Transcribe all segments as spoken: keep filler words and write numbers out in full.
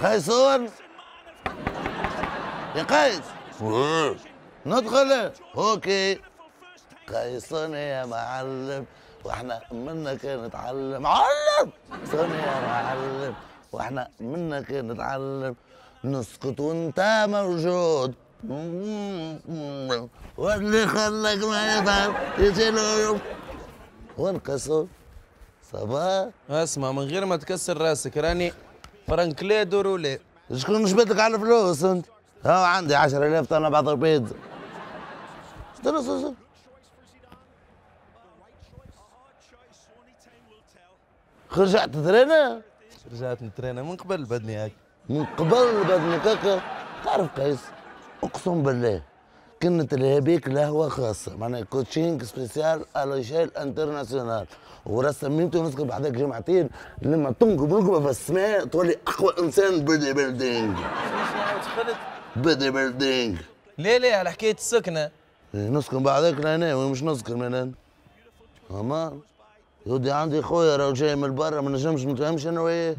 قيصون يا قيس ندخل اوكي قيصون يا معلم واحنا منك نتعلم علم قيصون يا معلم واحنا منك نتعلم نسكت وانت موجود واللي خلك ما يفهم يجيله وين قيصون صباح اسمع من غير ما تكسر راسك راني فرنكلي دورولي شكون جبدلك على الفلوس انت؟ هاو عندي عشرة آلاف طنب بعض البيض رجعت تترينا؟ رجعت نترينا من قبل بدني هكا من قبل بدني هكا تعرف قيس اقسم بالله كنت لها بيك لهوة خاصة معناها كوتشينج سبيسيال على شيل انترناسيونال ورسميته نسكب بعدك جمعتين لما تنقب ركبة في السماء تولي اقوى انسان بودي بيلدينج. بودي بيلدينج. ليه ليه على حكاية السكنة؟ نسكن بعدك لهنا ومش نسكن من هنا. اما يودي عندي خويا راهو جاي من برا ما نجمش نتفاهمش انا وياه.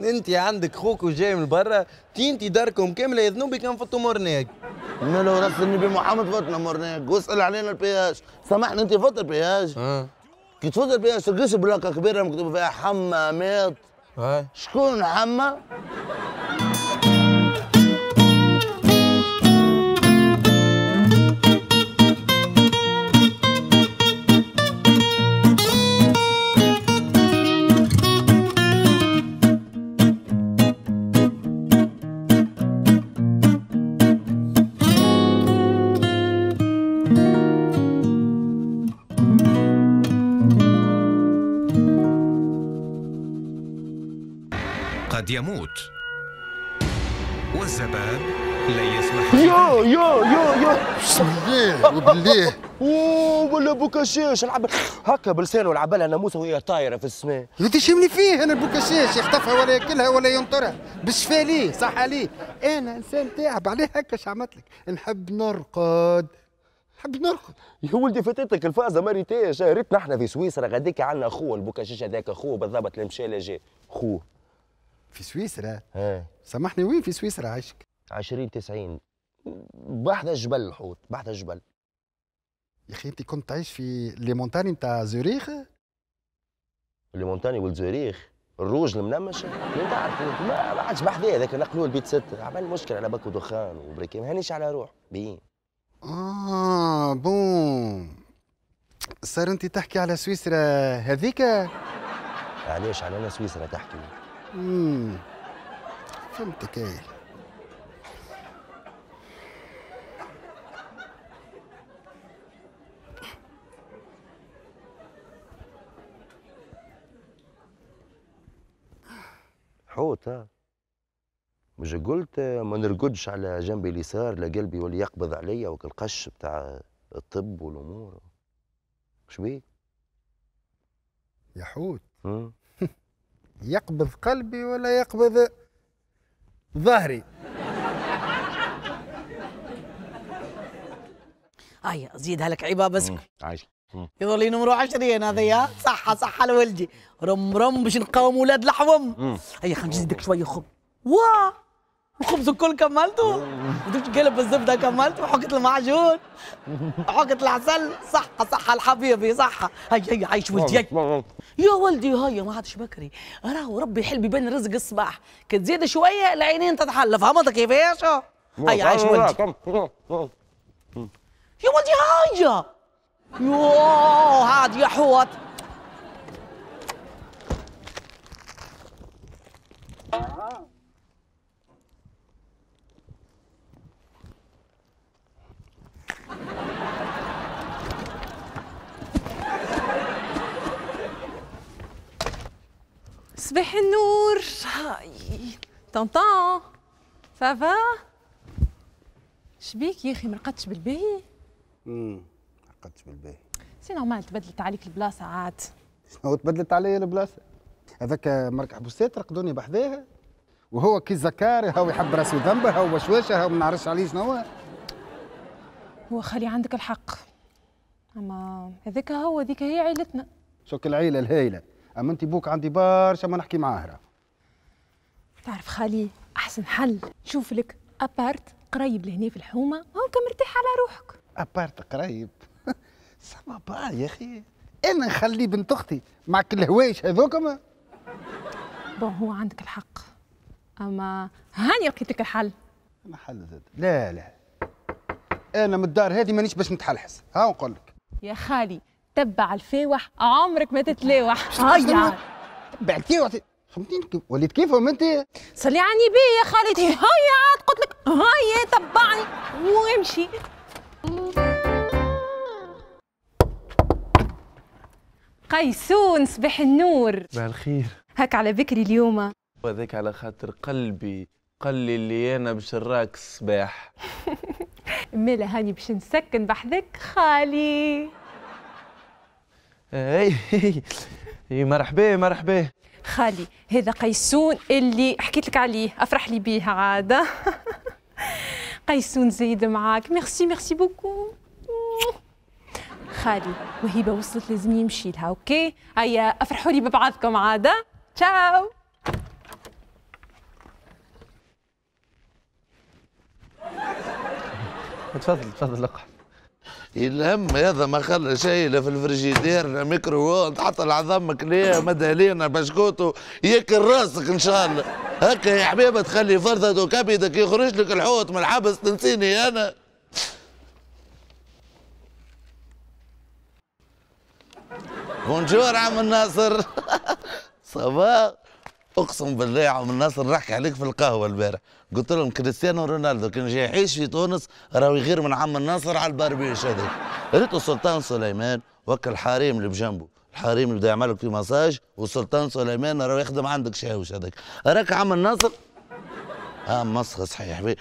انت عندك خوك وجاي من برا تينتي داركم كاملة يذنوا بي كان فطوا مورناك. انا لو رسلني بمحمد فطنا مورناك واسال علينا البياج، سامحني انت فط البياج. اه. كي تفوت البياج تلقاش بلاكه كبيره مكتوب فيها حمامات. اه. شكون حما؟ قد يموت والزباب لا يسمح. يو يو يو يو بالله وبالله اوه ولا بوكاشيش العب هكا بلسانه ولعبها ناموسه وهي طايره في السماء. انت شملي فيه انا البوكاشيش يخطفها ولا ياكلها ولا ينطرها بالشفا ليه صح عليه انا انسان تعب عليه هكا شعمت لك نحب نرقد نحب نرقد يا ولدي فاتتك الفازه ما ريتهاش ريتنا احنا في سويسرا غاديك عندنا خوه البوكاشيش هذاك خوه بالضبط اللي مشى اللي جا خوه في سويسرا؟ اه سامحني وين في سويسرا عايشك؟ عشرين تسعين بحذا جبل الحوت بحذا جبل يا اخي انت كنت تعيش في لي مونتاني نتاع زوريخ؟ لي مونتاني ولد زوريخ الروج المنمش انت عارف ما عادش بحذا هذاك نقلوه لبيت ستة عمل مشكل على باكو دخان وبريكي ما هانيش على روح بيين اه بون صار انت تحكي على سويسرا هذيك؟ علاش على انا سويسرا تحكي امم فهمتك ايه حوت ها مش قلت ما نرقدش على جنبي اليسار لا قلبي ولا يقبض عليا وكالقش بتاع الطب والامور وش بيه يا حوت امم يقبض قلبي ولا يقبض ظهري هيا زيدها لك عيبه بس عايش يظل نمرو عشرين هذايا صحه صحه لولدي رم رم باش نقاوم ولاد الحوم هيا خلينا نزيدك شويه خبز واه الخبز الكل كملته درت قلب الزبده كملته حكت المعجون حكت العسل صحه صحه لحبيبي صحه هيا هيا عايش ولدي يا ولدي هيا ما عادش بكري راهو ربي يحل بين رزق الصباح كتزيد شويه العينين تتحلف فهمت كيفاش هيا عايش ولدي يا ولدي هيا يوه عاد يا حوت صباح النور هاي طنطان سافا شبيك يا اخي مرقدتش بالباهي؟ امم مرقدتش بالباهي سي نورمال تبدلت عليك البلاصه عاد شنو تبدلت عليا البلاصه؟ هذاك مرك حبوسات رقدوني بحذاها وهو كي زكار هو يحب راسه ذنبه هو وشواشه هو ما نعرفش عليه شنو هو خلي عندك الحق، اما هذاك هو ذيك هي عيلتنا. شوك العيله الهايله، اما انت بوك عندي برشا ما نحكي معاه. تعرف خالي احسن حل شوف لك ابارت قريب لهنا في الحومه، هاكا مرتاح على روحك. ابارت قريب سما با يا اخي، انا نخلي بنت اختي مع كل الهوايش هذوكما. بون هو عندك الحق، اما هاني لقيتك الحل. انا حل زاد؟ لا لا، انا من الدار هذه مانيش باش نتحلحس. ها نقول لك يا خالي، تبع الفاوح عمرك ما تتلاوح. هيا تبع الفاوح، فهمتيني وليت كيفهم انت. صلي على النبي يا خالي، هيا عاد قلت لك هيا تبعني وامشي. قيسون صباح النور. صباح الخير. هاك على بكري اليوم. وذاك على خاطر قلبي قال لي اللي انا باش نراك الصباح. مالا هاني باش نسكن بحذاك خالي. اي مرحبا مرحبا. خالي هذا قيسون اللي حكيت لك عليه، افرح لي بيه عاده. قيسون زايد معاك، ميرسي ميرسي بوكو. خالي وهيبه وصلت، لازم يمشي لها. اوكي هيا افرحوا لي ببعضكم عاده. تشاو. تفضل تفضل اقعد. الهم هذا ما خلى شايله في الفريجيدير لا ميكروويف، تحط العظام كليه مدهلينا بشكوتو ياكل راسك ان شاء الله. هكا يا حبيبه تخلي فرثة وكبدك يخرج لك الحوت من الحبس، تنسيني انا. بونجور عم الناصر. صباح. اقسم بالله عم الناصر نحكي عليك في القهوه البارح، قلت لهم كريستيانو رونالدو كان جاي يعيش في تونس راهو يغير من عم الناصر على الباربيش هذاك. ريتو السلطان سليمان وكل الحريم اللي بجنبه، الحريم اللي بدا يعمل لك في مساج، والسلطان سليمان راهو يخدم عندك شاوش هذاك. راك عم الناصر؟ اه مسخه صحيح بي.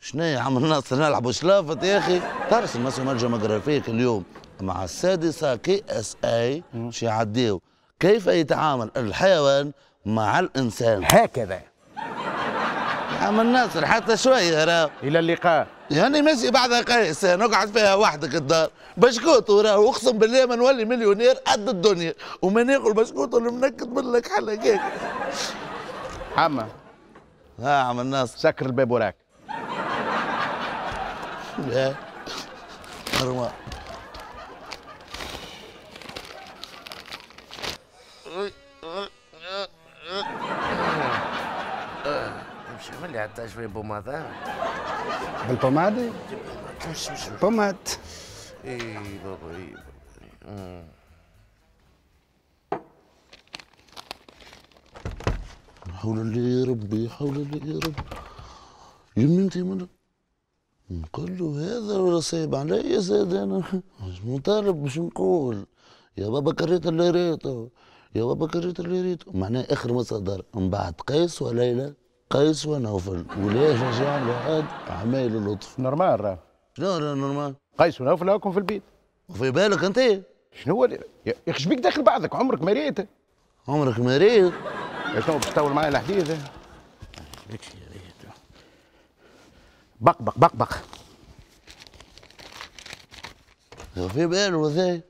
شنو يا عم الناصر نلعبوا شلافط يا اخي؟ ترسم مسمى الجمغرافيه اليوم مع السادسه كي اس اي باش يعديو كيف يتعامل الحيوان مع الانسان؟ هكذا يا عم الناصر حتى شويه راه. الى اللقاء. يعني ماشي بعدها قيس نقعد فيها وحدك الدار، بشكوتو راه اقسم بالله ما نولي مليونير قد الدنيا وما ناكل بشكوتو اللي منكد منك حل هكاك. عمى. ها عم الناصر. سكر الباب وراك. لا. مروان. مش عمل لي حتى شوية بومادا بالبومادة؟ مش مش بوماد. اي بابا اي بابا. حول الله يا ربي حول الله يا ربي. يمي انت من نقول له هذا ولا صعيب عليا زاد، انا مش مطالب باش نقول يا بابا كريت اللي ريته يا بابا كريت اللي ريته، معناه اخر مسا دار من بعد قيس وليلى قيس ونوفل ولا شجاع وعاد عمايل اللطف. نورمال راه. شنو راه نورمال؟ قيس ونوفل هاكم في البيت. وفي بالك انت؟ شنو هو يا اخي شبيك داخل بعضك؟ عمرك ما ريت؟ عمرك ما ريت؟ شنو باش تطول معايا الحديث؟ بقبق بقبق. وفي باله ذا؟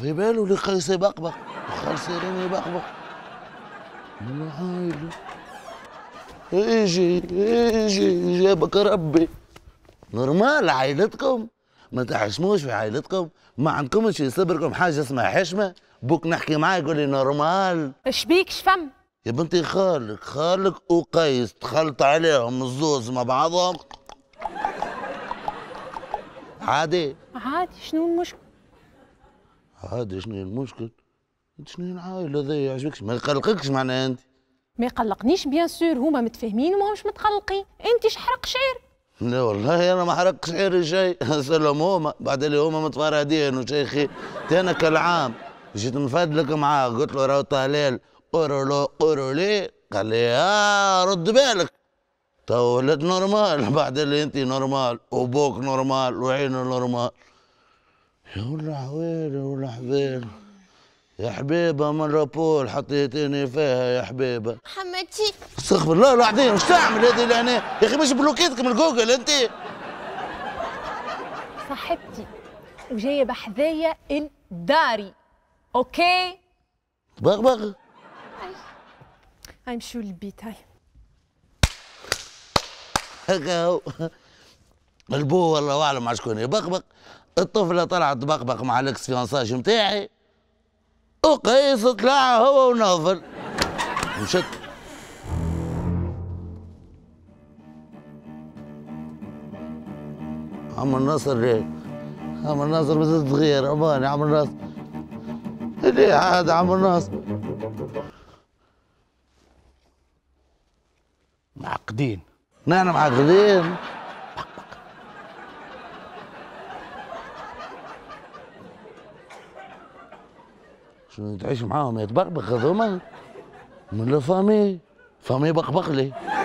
في باله اللي قيس يبقبق وخالص راني يبقبق. والله عايله. اجي اجي جابك ربي. نورمال عائلتكم ما تحشموش في عائلتكم، ما عندكمش يصبركم حاجه اسمها حشمه. بوك نحكي معاه يقول لي نورمال. اش بيك شفم؟ يا بنتي خالك خالك وقيس تخلط عليهم الزوز مع بعضهم عادي. عادي شنو المشكل؟ عادي شنو المشكل؟ شنو العائله ذا يعجبكش؟ ما يقلقكش معناها انت؟ ما يقلقنيش بيان سور، هما متفاهمين وماهمش متقلقين. انت شحرق شعير. لا والله انا ما حرقتش شعير شيء، سلم هما بعد اللي هما متفرهدين وشيخي. انا كالعام جيت نفدلك معاه قلت له راهو طهلال اورولو اورولي، قال لي اه رد بالك تو ولد نورمال بعد اللي انت نورمال وبوك نورمال وعينه نورمال. يا ولا عوالي ولا حبيبي يا حبيبه من رابول حطيتيني فيها يا حبيبه. حماتي استغفر الله العظيم، واش تعمل هذه لهنا؟ يا اخي مش بلوكيتك من جوجل انت؟ صاحبتي وجايبه حذايا لداري، اوكي؟ بغبغ. هاي هاي مشيو للبيت. هاي هكا هو البو، والله اعلم على شكون يبغبغ. الطفله طلعت تبغبغ مع الاكس فيونساج نتاعي، وقيس طلع هو ونوفل مشت. عمر ناصر ليه؟ عمر ناصر مازال صغير، اماني عمر ناصر ليه عاد عمر ناصر؟ معقدين، نحن معقدين. شنو تعيش معاهم يتبقبق هذوما؟ من لو فامي، فامي بقبقلي.